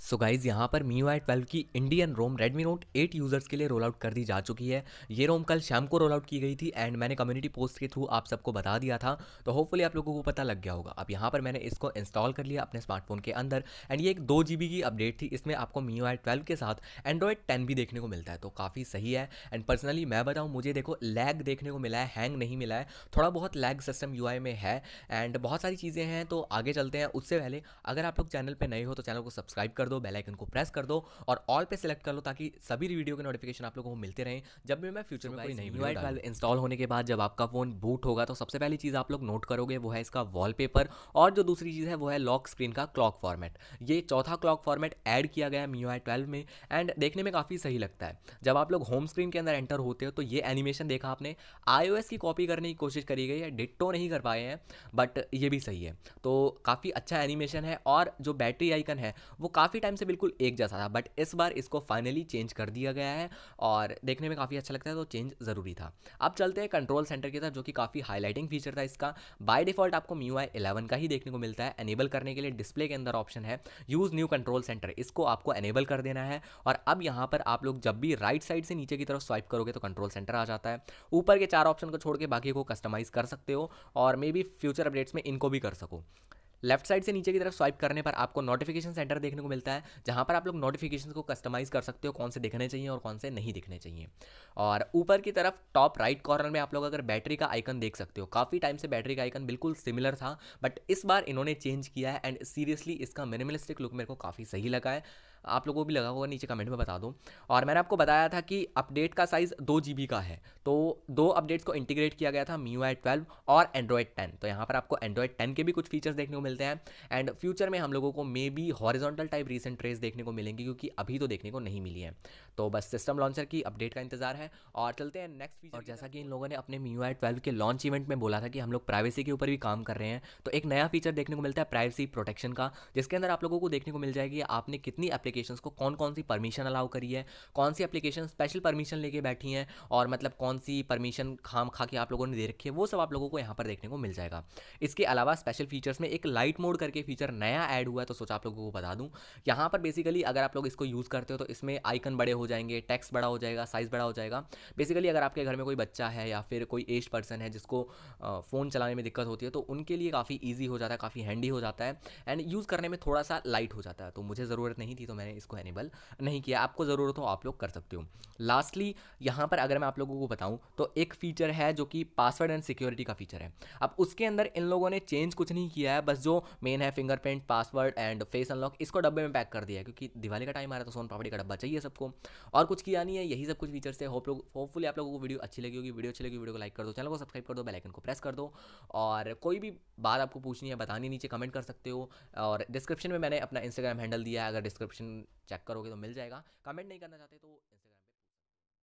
So guys यहाँ पर MIUI 12 की Indian ROM Redmi Note 8 users के लिए रोल आउट कर दी जा चुकी है। ये रोम कल शाम को रोल आउट की गई थी एंड मैंने कम्युनिटी पोस्ट के थ्रू आप सबको बता दिया था, तो होपफुली आप लोगों को पता लग गया होगा। अब यहाँ पर मैंने इसको इंस्टॉल कर लिया अपने स्मार्टफोन के अंदर एंड ये एक 2 GB की अपडेट थी। इसमें आपको MIUI 12 के साथ एंड्रॉयड 10 भी देखने को मिलता है, तो काफ़ी सही है। एंड पर्सनली मैं बताऊँ, मुझे देखो लैग देखने को मिला है, हैंग नहीं मिला है। थोड़ा बहुत लैग सिस्टम UI में है एंड बहुत सारी चीज़ें हैं, तो आगे चलते हैं। उससे पहले अगर आप लोग चैनल पर नए हो तो चैनल को सब्सक्राइब दो, बेल आइकन को प्रेस कर दो और ऑल पे सिलेक्ट कर लो ताकि सभी वीडियो के नोटिफिकेशन आप लोगों को मिलते रहें जब भी मैं फ्यूचर में कोई नई वीडियो डालूं। इंस्टॉल होने के बाद जब आपका फोन बूट होगा तो सबसे पहली चीज आप लोग नोट करोगे वो है इसका वॉलपेपर, और जो दूसरी चीज है वो है लॉक स्क्रीन का क्लॉक फॉर्मेट। ये चौथा क्लॉक फॉर्मेट ऐड किया गया है MIUI 12 में एंड देखने में काफी सही लगता है। जब आप लोग होम स्क्रीन के अंदर एंटर होते हो तो ये एनिमेशन देखा आपने, iOS की कॉपी करने की कोशिश करी गई है, डिट्टो नहीं कर पाए हैं बट ये भी सही है, तो काफी अच्छा एनिमेशन है। और जो बैटरी आइकन है वो काफ़ी टाइम से बिल्कुल एक जैसा था बट इस बार इसको फाइनली चेंज कर दिया गया है और देखने में काफ़ी अच्छा लगता है, तो चेंज ज़रूरी था। अब चलते हैं कंट्रोल सेंटर की तरफ, जो कि काफ़ी हाईलाइटिंग फीचर था इसका। बाय डिफ़ॉल्ट आपको MIUI 11 का ही देखने को मिलता है। एनेबल करने के लिए डिस्प्ले के अंदर ऑप्शन है यूज़ न्यू कंट्रोल सेंटर, इसको आपको एनेबल कर देना है। और अब यहाँ पर आप लोग जब भी राइट साइड से नीचे की तरफ स्वाइप करोगे तो कंट्रोल सेंटर आ जाता है। ऊपर के 4 ऑप्शन को छोड़ के बाकी को कस्टमाइज़ कर सकते हो और मे बी फ्यूचर अपडेट्स में इनको भी कर सको। लेफ्ट साइड से नीचे की तरफ स्वाइप करने पर आपको नोटिफिकेशन सेंटर देखने को मिलता है, जहां पर आप लोग नोटिफिकेशन को कस्टमाइज़ कर सकते हो, कौन से दिखने चाहिए और कौन से नहीं दिखने चाहिए। और ऊपर की तरफ टॉप राइट कॉर्नर में आप लोग अगर बैटरी का आइकन देख सकते हो, काफ़ी टाइम से बैटरी का आइकन बिल्कुल सिमिलर था बट इस बार इन्होंने चेंज किया है एंड सीरियसली इसका मिनिमलिस्टिक लुक मेरे को काफ़ी सही लगा है। आप लोगों को भी लगा होगा, नीचे कमेंट में बता दो। और मैंने आपको बताया था कि अपडेट का साइज़ 2 GB का है, तो 2 अपडेट्स को इंटीग्रेट किया गया था MIUI 12 और एंड्रॉयड 10। तो यहाँ पर आपको एंड्रॉयड 10 के भी कुछ फीचर्स देखने को मिलते हैं एंड फ्यूचर में हम लोगों को maybe horizontal type recent trays देखने को मिलेंगी, क्योंकि अभी तो देखने को नहीं मिली है। तो बस सिस्टम लॉन्चर की अपडेट का इंतजार है और चलते हैं नेक्स्ट फीचर। और जैसा कि इन लोगों ने अपने MIUI 12 के लॉन्च इवेंट में बोला था कि हम लोग प्राइवेसी के ऊपर भी काम कर रहे हैं, तो एक नया फीचर देखने को मिलता है प्राइवेसी प्रोटेक्शन का, जिसके अंदर आप लोगों को देखने को मिल जाएगी आपने कितनी एप्लीकेशंस को कौन कौन सी परमिशन अलाउ करी है, कौन सी एप्लीकेशन स्पेशल परमिशन लेके बैठी हैं और मतलब कौन सी परमिशन खाम खा के आप लोगों ने दे रखी है, वो सब आप लोगों को यहाँ पर देखने को मिल जाएगा। इसके अलावा स्पेशल फीचर्स में एक लाइट मोड करके फीचर नया ऐड हुआ है, तो सोचा आप लोगों को बता दूं। यहाँ पर बेसिकली अगर आप लोग इसको यूज़ करते हो तो इसमें आइकन बड़े हो जाएंगे, टेक्स्ट बड़ा हो जाएगा, साइज़ बड़ा हो जाएगा। बेसिकली अगर आपके घर में कोई बच्चा है या फिर कोई एज पर्सन है जिसको फ़ोन चलाने में दिक्कत होती है तो उनके लिए काफ़ी ईजी हो जाता है, काफ़ी हैंडी हो जाता है एंड यूज़ करने में थोड़ा सा लाइट हो जाता है। तो मुझे ज़रूरत नहीं थी तो मैंने इसको एनेबल नहीं किया, आपको ज़रूरत हो आप लोग कर सकते हो। लास्टली यहाँ पर अगर मैं आप लोगों को बताऊँ तो एक फ़ीचर है जो कि पासवर्ड एंड सिक्योरिटी का फीचर है। अब उसके अंदर इन लोगों ने चेंज कुछ नहीं किया है, बस जो मेन है fingerprint, password and face unlock, इसको डब्बे में पैक कर दिया है क्योंकि दिवाली का टाइम आ रहा है तो सोन पापड़ी का डब्बा चाहिए सबको। और कुछ किया नहीं है, यही सब कुछ फीचर्स है। होपफुली आप लोगों को वीडियो अच्छी लगी होगी। वीडियो अच्छी लगी वीडियो को लाइक कर दो, चैनल को सब्सक्राइब कर दो, बेल आइकन को प्रेस कर दो। और कोई भी बात आपको पूछनी है बतानी नीचे कमेंट कर सकते हो, और डिस्क्रिप्शन में मैंने अपना इंस्टाग्राम हैंडल दिया है, अगर डिस्क्रिप्शन चेक करोगे तो मिल जाएगा। कमेंट नहीं करना चाहते तो